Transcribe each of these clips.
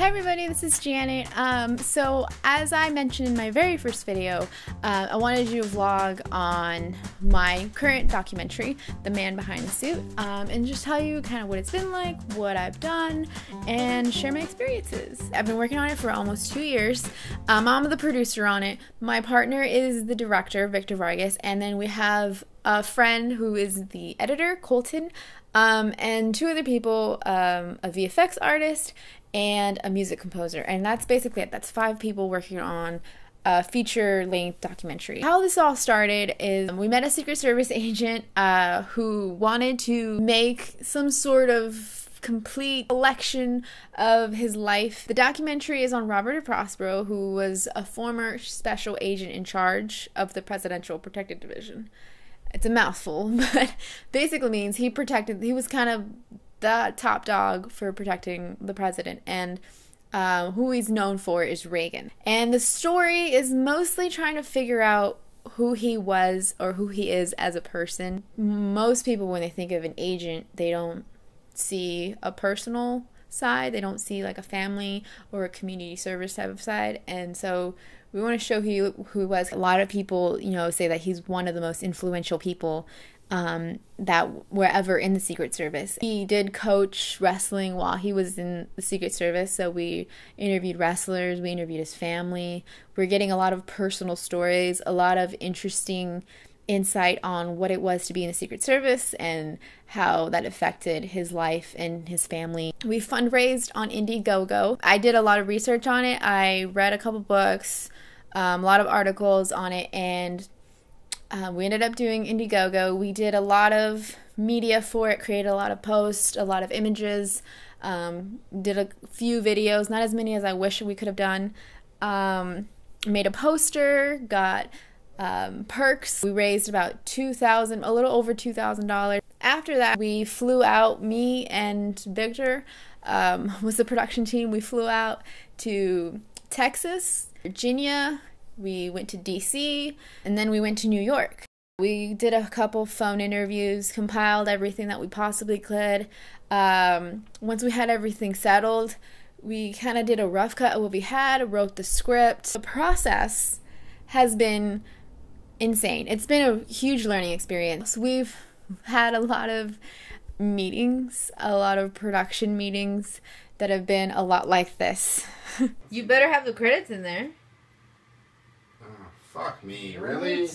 Hey everybody, this is Janet. So as I mentioned in my very first video, I wanted to do a vlog on my current documentary, The Man Behind the Suit, and just tell you kind of what it's been like, what I've done, and share my experiences. I've been working on it for almost 2 years. I'm the producer on it. My partner is the director, Victor Vargas, and then we have a friend who is the editor, Colton, and two other people, a VFX artist and a music composer. And that's basically it. That's 5 people working on a feature-length documentary. How this all started is we met a Secret Service agent who wanted to make some sort of complete collection of his life. The documentary is on Robert DeProspero, who was a former special agent in charge of the Presidential Protective Division. It's a mouthful, but basically means he was kind of the top dog for protecting the president, and who he's known for is Reagan. And the story is mostly trying to figure out who he was or who he is as a person. Most people, when they think of an agent, they don't see a personal side. They don't see like a family or a community service type of side, and so we want to show who he was. A lot of people, you know, say that he's one of the most influential people that were ever in the Secret Service. He did coach wrestling while he was in the Secret Service, so we interviewed wrestlers, we interviewed his family. We're getting a lot of personal stories, a lot of interesting insight on what it was to be in the Secret Service and how that affected his life and his family. We fundraised on Indiegogo. I did a lot of research on it. I read a couple books, a lot of articles on it, and we ended up doing Indiegogo. We did a lot of media for it, created a lot of posts, a lot of images, did a few videos, not as many as I wish we could have done, made a poster, got perks. We raised about $2,000, a little over $2,000. After that, we flew out, me and Victor was the production team. We flew out to Texas, Virginia, we went to DC, and then we went to New York. We did a couple phone interviews, compiled everything that we possibly could. Once we had everything settled, we kind of did a rough cut of what we had, wrote the script. The process has been insane. It's been a huge learning experience. We've had a lot of meetings, a lot of production meetings that have been a lot like this. You better have the credits in there. Oh, fuck me, really?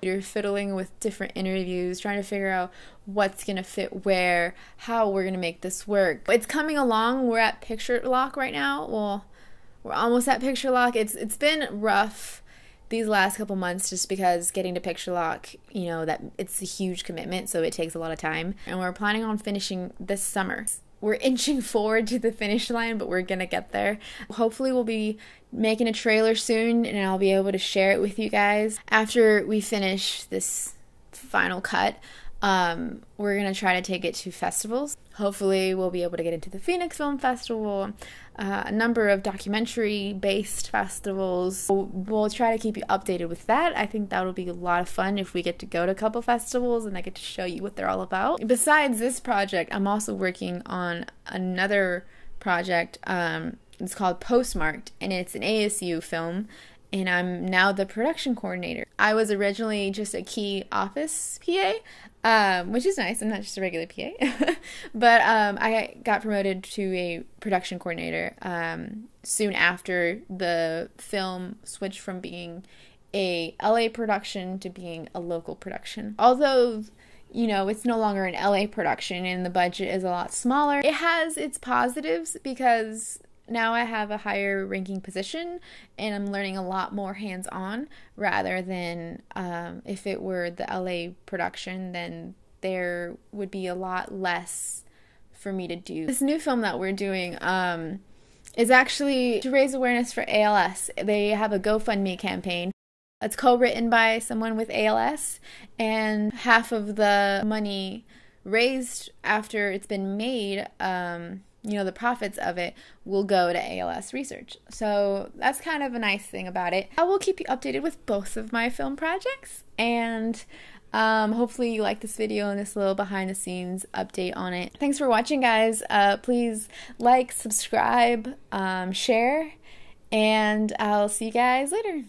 You're fiddling with different interviews, trying to figure out what's gonna fit where, how we're gonna make this work. It's coming along. We're at Picture Lock right now. Well, we're almost at Picture Lock. It's been rough these last couple months just because getting to Picture Lock, you know, that it's a huge commitment, so it takes a lot of time. And we're planning on finishing this summer. We're inching forward to the finish line, but we're gonna get there. Hopefully we'll be making a trailer soon and I'll be able to share it with you guys. After we finish this final cut, we're gonna try to take it to festivals. Hopefully we'll be able to get into the Phoenix Film Festival, a number of documentary-based festivals. We'll try to keep you updated with that. I think that'll be a lot of fun if we get to go to a couple festivals and I get to show you what they're all about. Besides this project, I'm also working on another project. It's called Postmarked, and it's an ASU film. And I'm now the production coordinator. I was originally just a key office PA, which is nice. I'm not just a regular PA. But I got promoted to a production coordinator soon after the film switched from being a LA production to being a local production. Although, you know, it's no longer an LA production and the budget is a lot smaller, it has its positives because now I have a higher ranking position and I'm learning a lot more hands-on rather than if it were the LA production, then there would be a lot less for me to do. This new film that we're doing is actually to raise awareness for ALS. They have a GoFundMe campaign. It's co-written by someone with ALS, and half of the money raised after it's been made, you know, the profits of it will go to ALS research. So that's kind of a nice thing about it. I will keep you updated with both of my film projects, and Hopefully you like this video and this little behind the scenes update on it. Thanks for watching, guys. Please like, subscribe, share, and I'll see you guys later.